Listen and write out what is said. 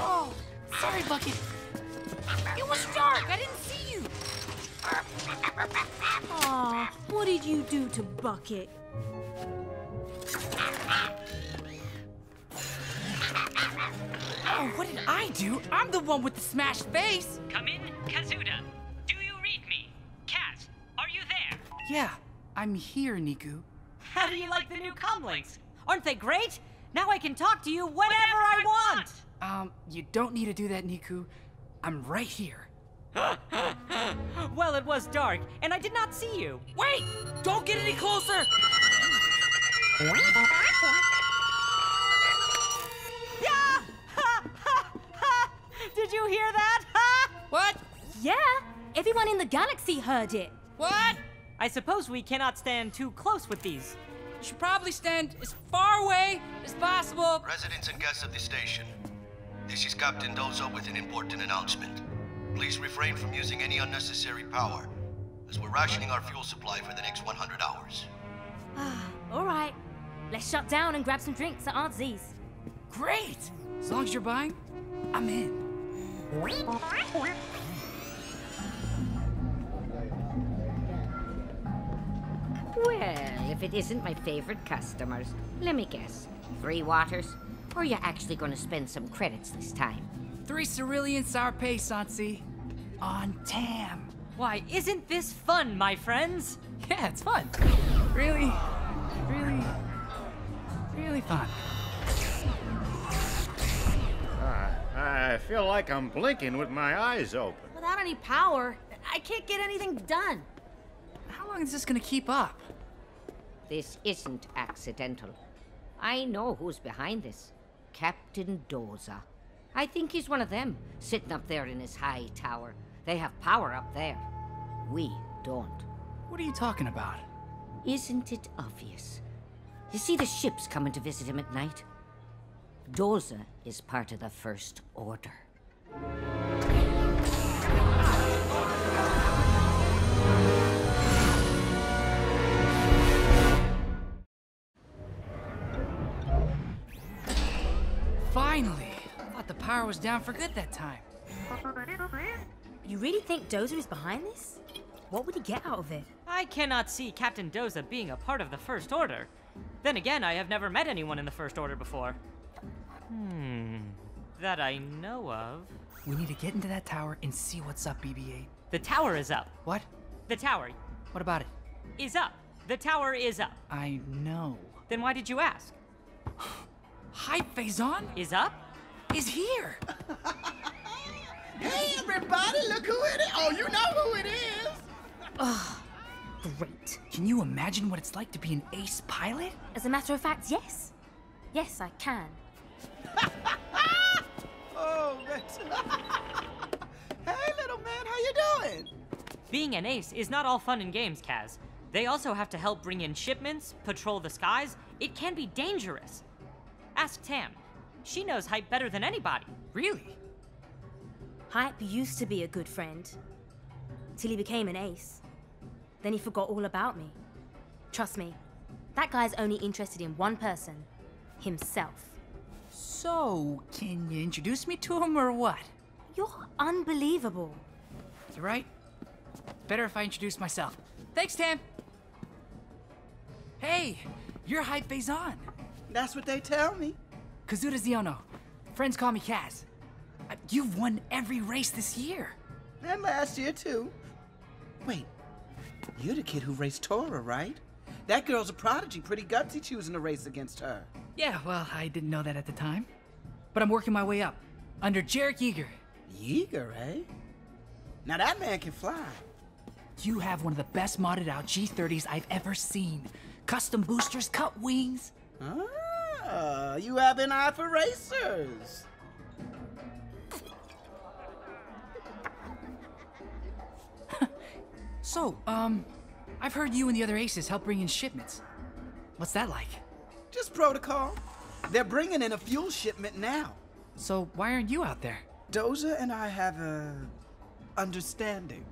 Oh, sorry, Bucket. It was dark. I didn't see you. Aw, what did you do to Bucket? Oh, what did I do? I'm the one with the smashed face. Come in, Kazuda. Do you read me? Kaz, are you there? Yeah, I'm here, Neeku. How do you like the new comlinks? Aren't they great? Now I can talk to you whenever I want! You don't need to do that, Neeku. I'm right here. Well, it was dark, and I did not see you. Wait! Don't get any closer! Yeah! Did you hear that? What? Yeah, everyone in the galaxy heard it. What? I suppose we cannot stand too close with these. You should probably stand as far away as possible. Residents and guests of the station, this is Captain Doza with an important announcement. Please refrain from using any unnecessary power, as we're rationing our fuel supply for the next 100 hours. All right. Let's shut down and grab some drinks at Aunt Z's. Great! As long as you're buying, I'm in. Well, if it isn't my favorite customers, let me guess. 3 waters? Or are you actually going to spend some credits this time? 3 cerulean Sarpa Sozi on Tam. Why, isn't this fun, my friends? Yeah, it's fun. Really fun. I feel like I'm blinking with my eyes open. Without any power, I can't get anything done. How long is this gonna keep up? This isn't accidental. I know who's behind this. Captain Doza. I think he's one of them, sitting up there in his high tower. They have power up there. We don't. What are you talking about? Isn't it obvious? You see the ships coming to visit him at night? Doza is part of the First Order. Finally! I thought the power was down for good that time. You really think Doza is behind this? What would he get out of it? I cannot see Captain Doza being a part of the First Order. Then again, I have never met anyone in the First Order before. That I know of. We need to get into that tower and see what's up, BB-8. The tower is up. What? The tower. What about it? Is up. The tower is up. I know. Then why did you ask? Hype Fazon is up, is here. Hey, everybody, look who it is. Oh, you know who it is. Oh, great. Can you imagine what it's like to be an ace pilot? As a matter of fact, yes. Yes, I can. Oh, that's... Hey, little man, how you doing? Being an ace is not all fun and games, Kaz. They also have to help bring in shipments, patrol the skies. It can be dangerous. Ask Tam. She knows Hype better than anybody. Really? Hype used to be a good friend. Till he became an ace. Then he forgot all about me. Trust me, that guy's only interested in one person. Himself. So, can you introduce me to him or what? You're unbelievable. You're right. Better if I introduce myself. Thanks, Tam. Hey, you're Hype Fazon. That's what they tell me. Kazuda Xiono. Friends call me Kaz. You've won every race this year. And last year, too. Wait, you're the kid who raced Torra, right? That girl's a prodigy. Pretty gutsy choosing a race against her. Yeah, well, I didn't know that at the time. But I'm working my way up. Under Jarek Yeager. Yeager, eh? Now that man can fly. You have one of the best modded out G30s I've ever seen. Custom boosters, cut wings. Ah, you have an eye for racers. So, I've heard you and the other aces help bring in shipments. What's that like? Just protocol. They're bringing in a fuel shipment now. So why aren't you out there? Doza and I have an understanding.